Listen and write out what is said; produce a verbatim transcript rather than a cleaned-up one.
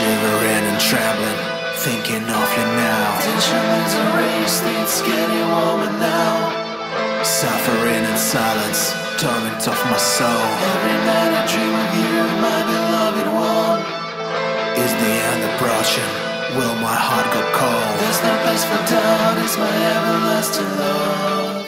shivering and trembling, thinking of you now. Tension is erased, it's getting warmer now. Suffering in silence, torment of my soul. Every night I dream of you, my beloved one. Is the end approaching? Will my heart go cold? There's no place for doubt, it's my everlasting love.